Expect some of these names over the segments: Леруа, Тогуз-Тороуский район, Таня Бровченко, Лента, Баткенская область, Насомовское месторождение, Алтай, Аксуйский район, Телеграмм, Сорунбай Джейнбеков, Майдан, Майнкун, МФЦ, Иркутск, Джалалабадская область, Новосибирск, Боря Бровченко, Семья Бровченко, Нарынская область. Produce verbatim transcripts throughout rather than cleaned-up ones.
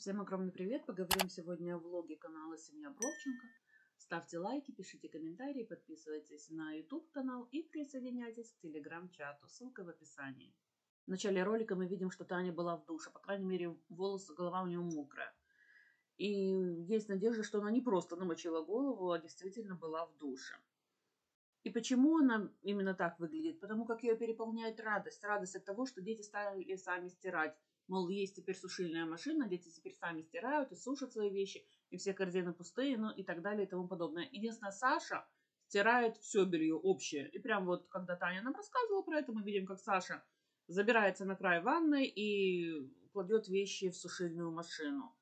Всем огромный привет! Поговорим сегодня о влоге канала «Семья Бровченко». Ставьте лайки, пишите комментарии, подписывайтесь на YouTube-канал и присоединяйтесь к телеграм-чату. Ссылка в описании. В начале ролика мы видим, что Таня была в душе. По крайней мере, волосы, голова у нее мокрая. И есть надежда, что она не просто намочила голову, а действительно была в душе. И почему она именно так выглядит? Потому как ее переполняет радость. Радость от того, что дети стали сами стирать. Мол, есть теперь сушильная машина, дети теперь сами стирают и сушат свои вещи, и все корзины пустые, ну и так далее и тому подобное. Единственное, Саша стирает все белье общее. И прям вот, когда Таня нам рассказывала про это, мы видим, как Саша забирается на край ванной и кладет вещи в сушильную машину.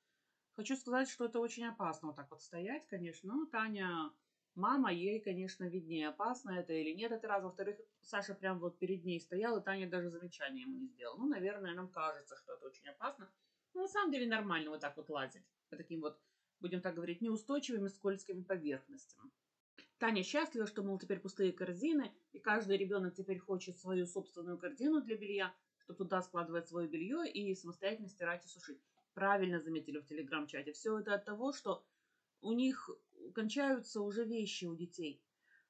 Хочу сказать, что это очень опасно вот так вот стоять, конечно. Ну, Таня... Мама, ей, конечно, виднее, опасно это или нет, это раз. Во-вторых, Саша прям вот перед ней стояла, Таня даже замечания ему не сделала. Ну, наверное, нам кажется, что это очень опасно. Но на самом деле нормально вот так вот лазить по таким вот, будем так говорить, неустойчивыми скользкими поверхностям. Таня счастлива, что, мол, теперь пустые корзины, и каждый ребенок теперь хочет свою собственную корзину для белья, чтобы туда складывать свое белье и самостоятельно стирать и сушить. Правильно заметили в телеграм-чате. Все это от того, что у них... кончаются уже вещи у детей.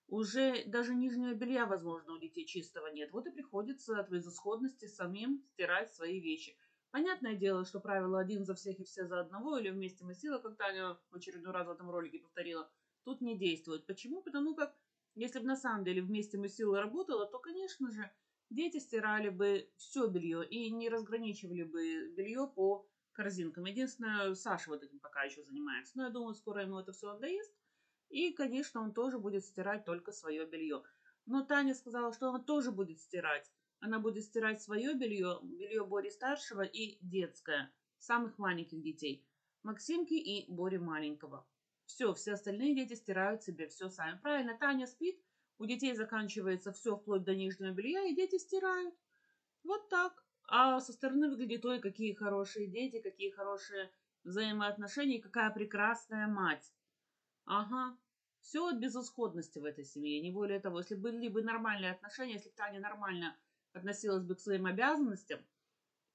Уже даже нижнего белья, возможно, у детей чистого нет. Вот и приходится от безысходности самим стирать свои вещи. Понятное дело, что правило один за всех и все за одного, или вместе мы сила, как Таня в очередной раз в этом ролике повторила, тут не действует. Почему? Потому как, если бы на самом деле вместе мы сила работала, то, конечно же, дети стирали бы все белье и не разграничивали бы белье по корзинкам. Единственное, Саша вот этим пока еще занимается. Но я думаю, скоро ему это все надоест. И, конечно, он тоже будет стирать только свое белье. Но Таня сказала, что она тоже будет стирать. Она будет стирать свое белье, белье Бори старшего и детское, самых маленьких детей. Максимки и Бори маленького. Все, все остальные дети стирают себе все сами. Правильно, Таня спит, у детей заканчивается все вплоть до нижнего белья, и дети стирают. Вот так. А со стороны выглядит, ой, какие хорошие дети, какие хорошие взаимоотношения, какая прекрасная мать. Ага, все от безысходности в этой семье, не более того. Если были бы нормальные отношения, если бы Таня нормально относилась бы к своим обязанностям,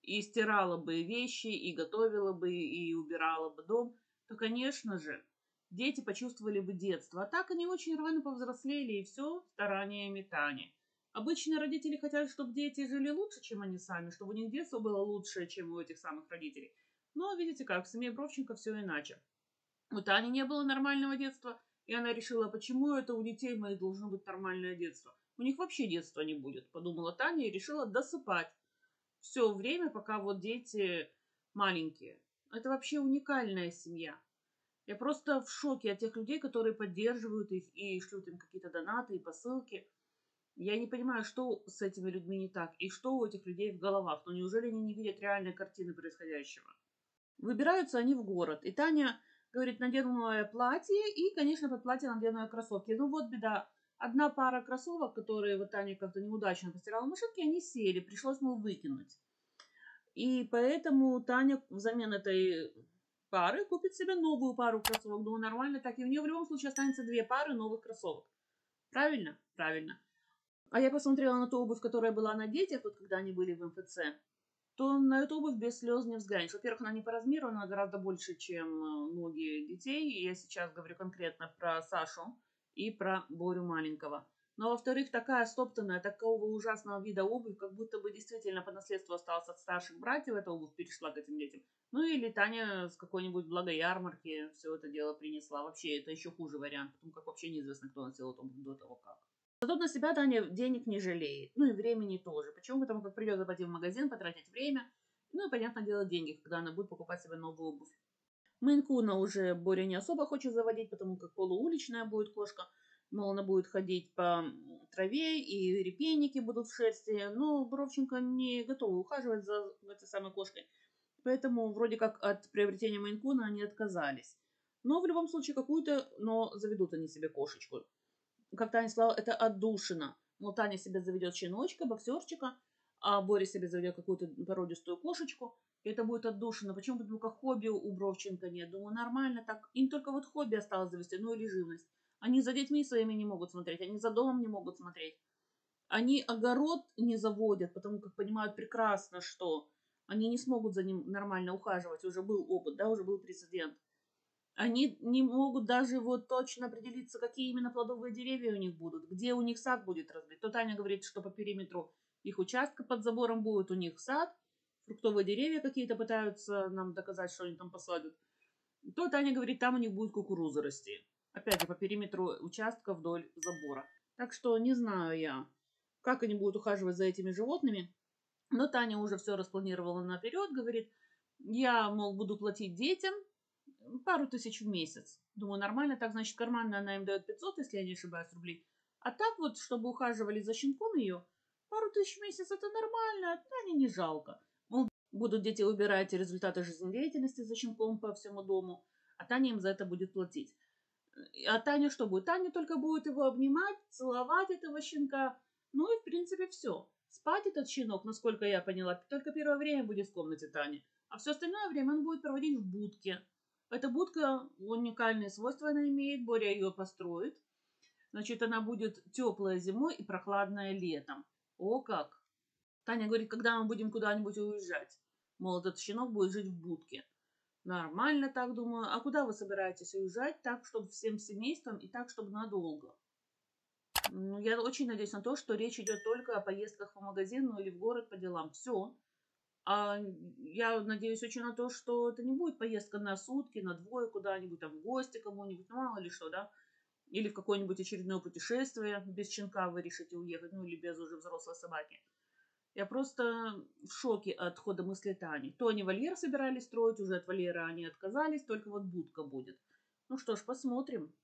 и стирала бы вещи, и готовила бы, и убирала бы дом, то, конечно же, дети почувствовали бы детство. А так они очень рано повзрослели, и все стараниями Тани. Обычно родители хотят, чтобы дети жили лучше, чем они сами, чтобы у них детство было лучше, чем у этих самых родителей. Но видите как, в семье Бровченко все иначе. У Тани не было нормального детства, и она решила, почему это у детей моих должно быть нормальное детство. У них вообще детства не будет, подумала Таня и решила досыпать все время, пока вот дети маленькие. Это вообще уникальная семья. Я просто в шоке от тех людей, которые поддерживают их и шлют им какие-то донаты и посылки. Я не понимаю, что с этими людьми не так, и что у этих людей в головах. Но неужели они не видят реальной картины происходящего? Выбираются они в город. И Таня говорит, надену платье, и, конечно, под платье надену кроссовки. Ну вот беда. Одна пара кроссовок, которые вот Таня как-то неудачно постирала в машинке, они сели, пришлось, мол, выкинуть. И поэтому Таня взамен этой пары купит себе новую пару кроссовок. Думаю, нормально так. И у нее в любом случае останется две пары новых кроссовок. Правильно? Правильно. А я посмотрела на ту обувь, которая была на детях, вот когда они были в МФЦ, то на эту обувь без слез не взглянешь. Во-первых, она не по размеру, она гораздо больше, чем ноги детей. И я сейчас говорю конкретно про Сашу и про Борю маленького. Но, во-вторых, такая стоптанная, такого ужасного вида обувь, как будто бы действительно по наследству осталась от старших братьев, эта обувь перешла к этим детям. Ну или Таня с какой-нибудь благой ярмарки все это дело принесла. Вообще, это еще хуже вариант, потому как вообще неизвестно, кто носил эту обувь до того как. Зато на себя Таня денег не жалеет, ну и времени тоже. Почему? Потому как придется пойти в магазин, потратить время, ну и, понятное дело, деньги, когда она будет покупать себе новую обувь. Майнкуна уже Боря не особо хочет заводить, потому как полууличная будет кошка, мол, она будет ходить по траве, и репейники будут в шерсти, но Бровченко не готова ухаживать за этой самой кошкой, поэтому вроде как от приобретения Майнкуна они отказались. Но в любом случае какую-то, но заведут они себе кошечку. Как Таня сказала, это отдушина. Мол, Таня себе заведет щеночка, боксерчика, а Боря себе заведет какую-то породистую кошечку. И это будет отдушина. Почему? Потому как хобби у Бровченко нет. Думаю, нормально так. Им только вот хобби осталось завести, ну или живность. Они за детьми своими не могут смотреть, они за домом не могут смотреть. Они огород не заводят, потому как понимают прекрасно, что они не смогут за ним нормально ухаживать, уже был опыт, да, уже был прецедент. Они не могут даже вот точно определиться, какие именно плодовые деревья у них будут, где у них сад будет разбит. То Таня говорит, что по периметру их участка под забором будет у них сад, фруктовые деревья какие-то пытаются нам доказать, что они там посадят. То Таня говорит, там у них будет кукуруза расти. Опять же, по периметру участка вдоль забора. Так что не знаю я, как они будут ухаживать за этими животными. Но Таня уже все распланировала наперед, говорит, я, мол, буду платить детям пару тысяч в месяц. Думаю, нормально, так, значит, карманная она им дает пятьсот, если я не ошибаюсь, рублей. А так вот, чтобы ухаживали за щенком ее, пару тысяч в месяц, это нормально, Тане не жалко. Мол, будут дети убирать результаты жизнедеятельности за щенком по всему дому, а Таня им за это будет платить. А Таня что будет? Таня только будет его обнимать, целовать этого щенка, ну и, в принципе, все. Спать этот щенок, насколько я поняла, только первое время будет в комнате Тани, а все остальное время он будет проводить в будке. Эта будка, уникальные свойства она имеет, Боря ее построит. Значит, она будет теплая зимой и прохладная летом. О как! Таня говорит, когда мы будем куда-нибудь уезжать? Мол, этот щенок будет жить в будке. Нормально, так думаю. А куда вы собираетесь уезжать? Так, чтобы всем семейством и так, чтобы надолго. Ну, я очень надеюсь на то, что речь идет только о поездках в магазин, ну или в город по делам. Все. А я надеюсь очень на то, что это не будет поездка на сутки, на двое куда-нибудь, там, в гости кому-нибудь, ну, мало ли что, да, или в какое-нибудь очередное путешествие, без щенка вы решите уехать, ну, или без уже взрослой собаки. Я просто в шоке от хода мысли Тани. То они вольер собирались строить, уже от вольера они отказались, только вот будка будет. Ну что ж, посмотрим.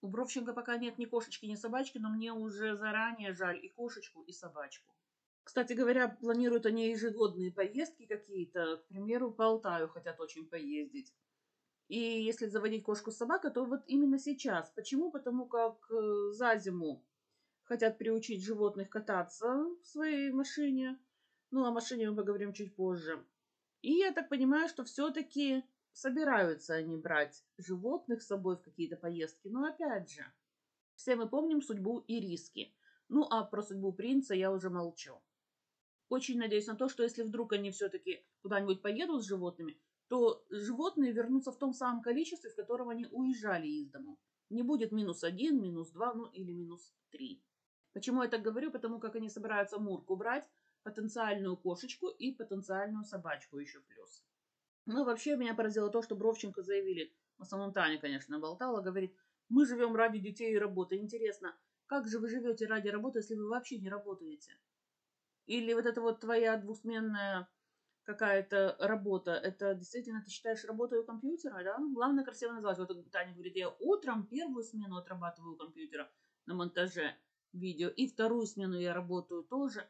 У Бровченко пока нет ни кошечки, ни собачки, но мне уже заранее жаль и кошечку, и собачку. Кстати говоря, планируют они ежегодные поездки какие-то. К примеру, по Алтаю хотят очень поездить. И если заводить кошку с собакой, то вот именно сейчас. Почему? Потому как за зиму хотят приучить животных кататься в своей машине. Ну, о машине мы поговорим чуть позже. И я так понимаю, что все-таки собираются они брать животных с собой в какие-то поездки. Но опять же, все мы помним судьбу Ириски. Ну, а про судьбу принца я уже молчу. Очень надеюсь на то, что если вдруг они все-таки куда-нибудь поедут с животными, то животные вернутся в том самом количестве, в котором они уезжали из дома. Не будет минус один, минус два, ну или минус три. Почему я так говорю? Потому как они собираются Мурку брать, потенциальную кошечку и потенциальную собачку еще плюс. Ну вообще меня поразило то, что Бровченко заявили, в основном Таня, конечно, болтала, говорит, мы живем ради детей и работы. Интересно, как же вы живете ради работы, если вы вообще не работаете? Или вот эта вот твоя двухсменная какая-то работа, это действительно ты считаешь работой у компьютера, да? Главное красиво назвать. Вот Таня говорит, я утром первую смену отрабатываю у компьютера на монтаже видео, и вторую смену я работаю тоже,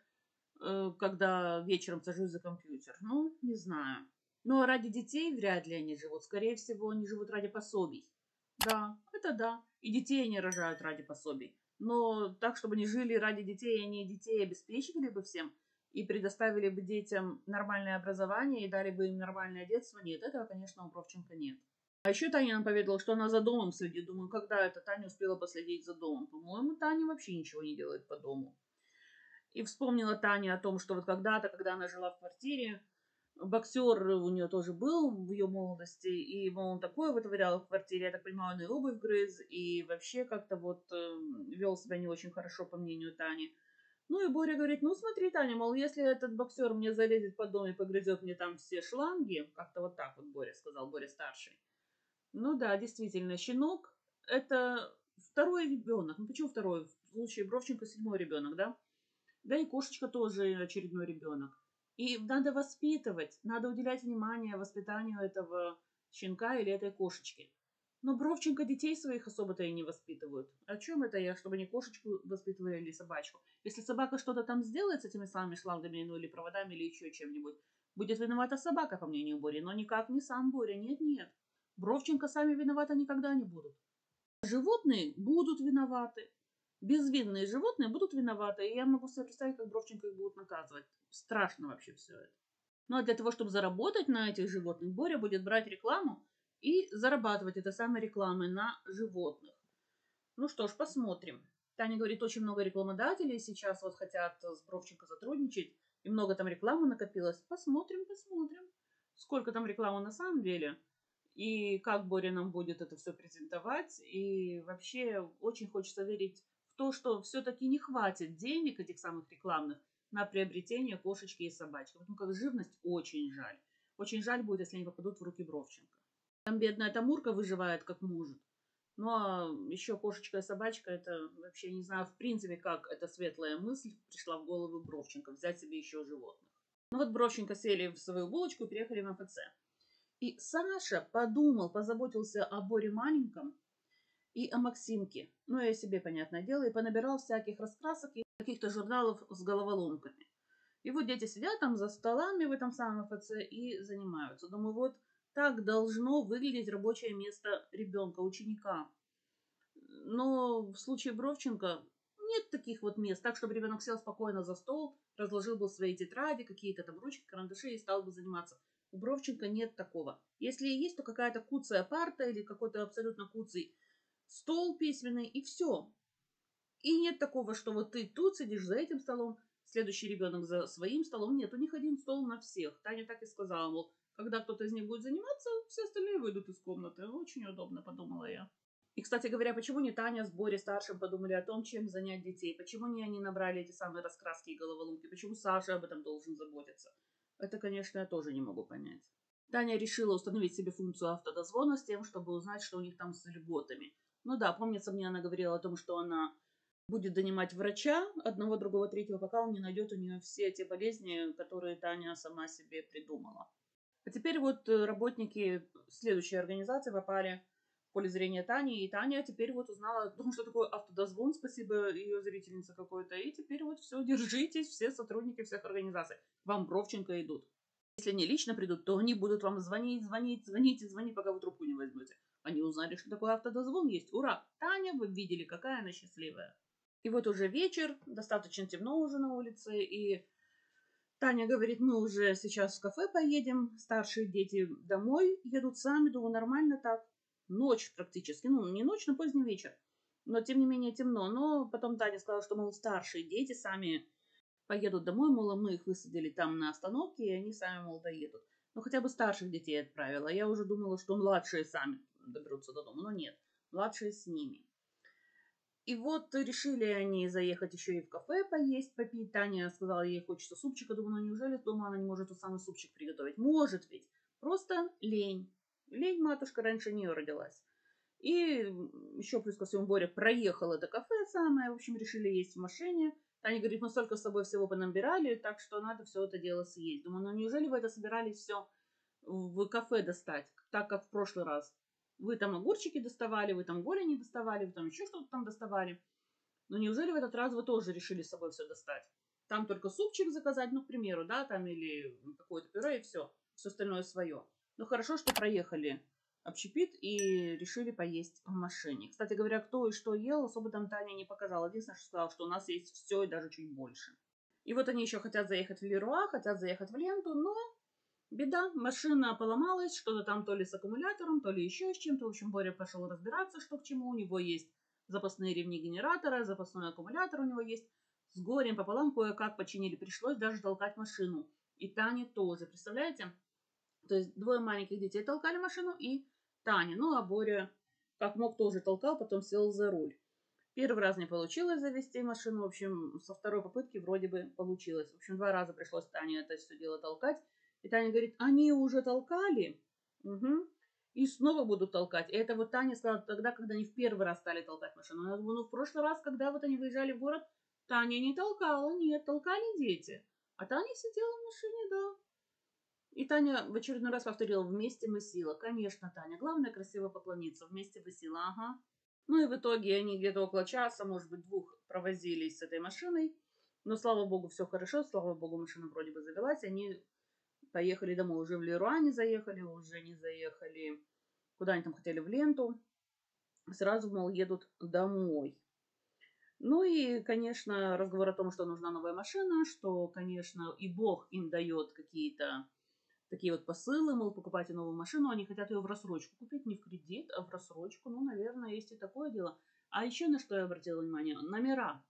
когда вечером сажусь за компьютер. Ну, не знаю. Но ради детей вряд ли они живут. Скорее всего, они живут ради пособий. Да, это да. И детей они рожают ради пособий. Но так, чтобы они жили ради детей, они детей обеспечивали бы всем и предоставили бы детям нормальное образование и дали бы им нормальное детство. Нет, этого, конечно, у Бровченко нет. А еще Таня нам поведала, что она за домом следит. Думаю, когда это Таня успела последить за домом? По-моему, Таня вообще ничего не делает по дому. И вспомнила Таня о том, что вот когда-то, когда она жила в квартире, боксер у нее тоже был в ее молодости, и он такое вытворял в квартире, я так понимаю, он и обувь грыз, и вообще как-то вот э, вел себя не очень хорошо, по мнению Тани. Ну и Боря говорит, ну смотри, Таня, мол, если этот боксер мне залезет под дом и погрызет мне там все шланги, как-то вот так вот Боря сказал, Боря старший. Ну да, действительно, щенок – это второй ребенок. Ну почему второй? В случае Бровченко седьмой ребенок, да? Да и кошечка тоже очередной ребенок. И надо воспитывать, надо уделять внимание воспитанию этого щенка или этой кошечки. Но Бровченко детей своих особо-то и не воспитывают. О чем это я, чтобы они кошечку воспитывали или собачку? Если собака что-то там сделает с этими самыми шлангами, ну или проводами, или еще чем-нибудь, будет виновата собака, по мнению Бори, но никак не сам Боря, нет-нет. Бровченко сами виноваты никогда не будут. Животные будут виноваты. Безвинные животные будут виноваты, и я могу себе представить, как Бровченко их будут наказывать. Страшно вообще все это. Ну а для того, чтобы заработать на этих животных, Боря будет брать рекламу и зарабатывать этой самой рекламой на животных. Ну что ж, посмотрим. Таня говорит, очень много рекламодателей сейчас вот хотят с Бровченко сотрудничать, И много там рекламы накопилось. Посмотрим, посмотрим, сколько там рекламы на самом деле. И как Боря нам будет это все презентовать. И вообще очень хочется верить в то, что все-таки не хватит денег этих самых рекламных на приобретение кошечки и собачки. Потому как живность очень жаль. Очень жаль будет, если они попадут в руки Бровченко. Там бедная Тамурка выживает как может. Ну а еще кошечка и собачка, это вообще не знаю в принципе, как эта светлая мысль пришла в голову Бровченко, взять себе еще животных. Ну вот Бровченко сели в свою булочку и приехали в МФЦ. И Саша подумал, позаботился о Боре маленьком и о Максимке, ну и о себе, понятное дело, и понабирал всяких раскрасок и каких-то журналов с головоломками. И вот дети сидят там за столами в этом самом МФЦ и занимаются. Думаю, вот так должно выглядеть рабочее место ребенка, ученика. Но в случае Бровченко нет таких вот мест, так, чтобы ребенок сел спокойно за стол, разложил бы свои тетради, какие-то там ручки, карандаши и стал бы заниматься. У Бровченко нет такого. Если есть, то какая-то куцая парта или какой-то абсолютно куцый стол письменный, и все. И нет такого, что вот ты тут сидишь за этим столом, следующий ребенок за своим столом. Нет, у них один стол на всех. Таня так и сказала, мол, когда кто-то из них будет заниматься, все остальные выйдут из комнаты. Очень удобно, подумала я. И, кстати говоря, почему не Таня с Борей старшим подумали о том, чем занять детей? Почему не они набрали эти самые раскраски и головоломки? Почему Саша об этом должен заботиться? Это, конечно, я тоже не могу понять. Таня решила установить себе функцию автодозвона с тем, чтобы узнать, что у них там с льготами. Ну да, помнится мне, она говорила о том, что она будет донимать врача одного, другого, третьего, пока он не найдет у нее все те болезни, которые Таня сама себе придумала. А теперь вот работники следующей организации попали в поле зрения Тани, и Таня теперь вот узнала о том, что такое автодозвон, спасибо ее зрительница какой-то, и теперь вот все, держитесь, все сотрудники всех организаций, вам Бровченко идут. Если они лично придут, то они будут вам звонить, звонить, звонить и звонить, пока вы трубку не возьмете. Они узнали, что такое автодозвон есть, ура! Таня, вы видели, какая она счастливая. И вот уже вечер, достаточно темно уже на улице, и Таня говорит, мы уже сейчас в кафе поедем, старшие дети домой едут сами, думаю, нормально так. Ночь практически, ну не ночь, но поздний вечер, но тем не менее темно. Но потом Таня сказала, что, мол, старшие дети сами поедут домой, мол, мы их высадили там на остановке, и они сами, мол, доедут. Ну хотя бы старших детей отправила, я уже думала, что младшие сами доберутся до дома, но нет, младшие с ними. И вот решили они заехать еще и в кафе поесть, попить. Таня сказала, ей хочется супчика. Думаю, ну неужели дома она не может тот самый супчик приготовить? Может ведь. Просто лень. Лень, матушка, раньше нее родилась. И еще плюс ко всему Боря проехал это кафе самое. В общем, решили есть в машине. Таня говорит, мы столько с собой всего понабирали, так что надо все это дело съесть. Думаю, ну неужели вы это собирались все в кафе достать, так как в прошлый раз? Вы там огурчики доставали, вы там голени доставали, вы там еще что-то там доставали. Но неужели в этот раз вы тоже решили с собой все достать? Там только супчик заказать, ну, к примеру, да, там или какое-то пюре и все. Все остальное свое. Ну, хорошо, что проехали общепит и решили поесть в машине. Кстати говоря, кто и что ел, особо там Таня не показала. Единственное, что сказала, что у нас есть все и даже чуть больше. И вот они еще хотят заехать в Леруа, хотят заехать в Ленту, но... Беда, машина поломалась, что-то там то ли с аккумулятором, то ли еще с чем-то. В общем, Боря пошел разбираться, что к чему. У него есть запасные ремни генератора, запасной аккумулятор у него есть. С горем пополам кое-как починили, пришлось даже толкать машину. И Тане тоже, представляете? То есть двое маленьких детей толкали машину и Таня. Ну, а Боря, как мог, тоже толкал, потом сел за руль. Первый раз не получилось завести машину, в общем, со второй попытки вроде бы получилось. В общем, два раза пришлось Тане это все дело толкать. И Таня говорит, они уже толкали, угу. И снова будут толкать. И это вот Таня сказала тогда, когда они в первый раз стали толкать машину. Она думала, ну в прошлый раз, когда вот они выезжали в город, Таня не толкала, нет, толкали дети. А Таня сидела в машине, да. И Таня в очередной раз повторила, вместе мы сила. Конечно, Таня, главное красиво поклониться, вместе мы сила, ага. Ну и в итоге они где-то около часа, может быть, двух провозились с этой машиной. Но, слава богу, все хорошо, слава богу, машина вроде бы завелась, они... Поехали домой, уже в Леруа не заехали, уже не заехали, куда они там хотели, в Ленту. Сразу, мол, едут домой. Ну и, конечно, разговор о том, что нужна новая машина, что, конечно, и Бог им дает какие-то такие вот посылы, мол, покупайте новую машину, они хотят ее в рассрочку купить, не в кредит, а в рассрочку. Ну, наверное, есть и такое дело. А еще на что я обратила внимание, номера.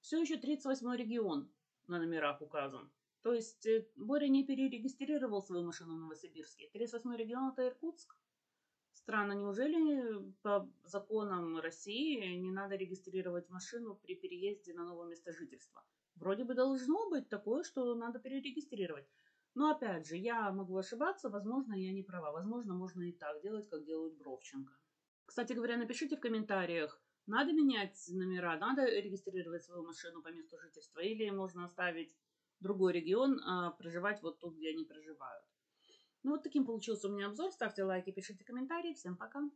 Все еще тридцать восьмой регион на номерах указан. То есть Боря не перерегистрировал свою машину в Новосибирске. тридцать восьмой регион – это Иркутск. Странно, неужели по законам России не надо регистрировать машину при переезде на новое место жительства? Вроде бы должно быть такое, что надо перерегистрировать. Но опять же, я могу ошибаться, возможно, я не права. Возможно, можно и так делать, как делают Бровченко. Кстати говоря, напишите в комментариях, надо менять номера, надо регистрировать свою машину по месту жительства или можно оставить другой регион, а проживать вот тут, где они проживают. Ну вот таким получился у меня обзор. Ставьте лайки, пишите комментарии. Всем пока!